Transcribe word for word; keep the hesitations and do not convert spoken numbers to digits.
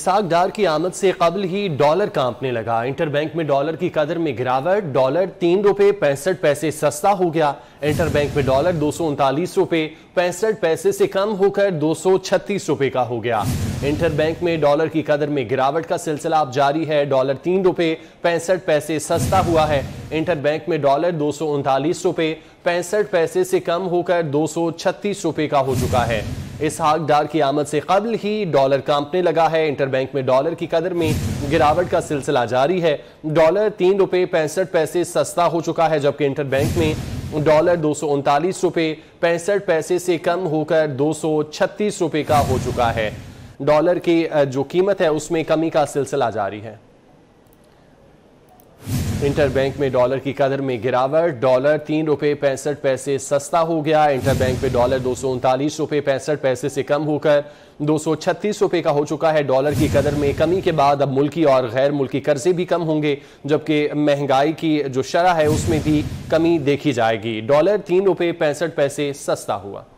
सागडार की आमद से कबल ही डॉलर कांपने लगा। इंटरबैंक में डॉलर की कदर में गिरावट, डॉलर तीन रुपए पैंसठ पैसे सस्ता हो गया। इंटरबैंक में डॉलर दो सौ उनतालीस रुपए पैंसठ पैसे से कम होकर दो सौ छत्तीस रुपए का हो गया। इंटरबैंक में डॉलर की कदर में गिरावट का सिलसिला अब जारी है। डॉलर तीन रुपए पैंसठ पैसे सस्ता हुआ है। इंटरबैंक में डॉलर दो सौ उनतालीस रुपए पैंसठ पैसे से कम होकर दो सौ छत्तीस रुपए का हो चुका है। इस हाकडार की आमद से कबल ही डॉलर कांपने लगा है। इंटरबैंक में डॉलर की कदर में गिरावट का सिलसिला जारी है। डॉलर तीन रुपए पैंसठ पैसे सस्ता हो चुका है, जबकि इंटरबैंक में डॉलर दो सौ उनतालीस रुपए पैंसठ पैसे से कम होकर दो सौ छत्तीस रुपए का हो चुका है। डॉलर की जो कीमत है उसमें कमी का सिलसिला जारी है। इंटरबैंक में डॉलर की कदर में गिरावट, डॉलर तीन रुपए पैंसठ पैसे सस्ता हो गया। इंटरबैंक में डॉलर दो सौ उनतालीस रुपए पैंसठ पैसे से कम होकर दो सौ छत्तीस रुपए का हो चुका है। डॉलर की कदर में कमी के बाद अब मुल्की और गैर मुल्की कर्जे भी कम होंगे, जबकि महंगाई की जो शरह है उसमें भी कमी देखी जाएगी। डॉलर तीन रुपए पैंसठ पैसे सस्ता हुआ।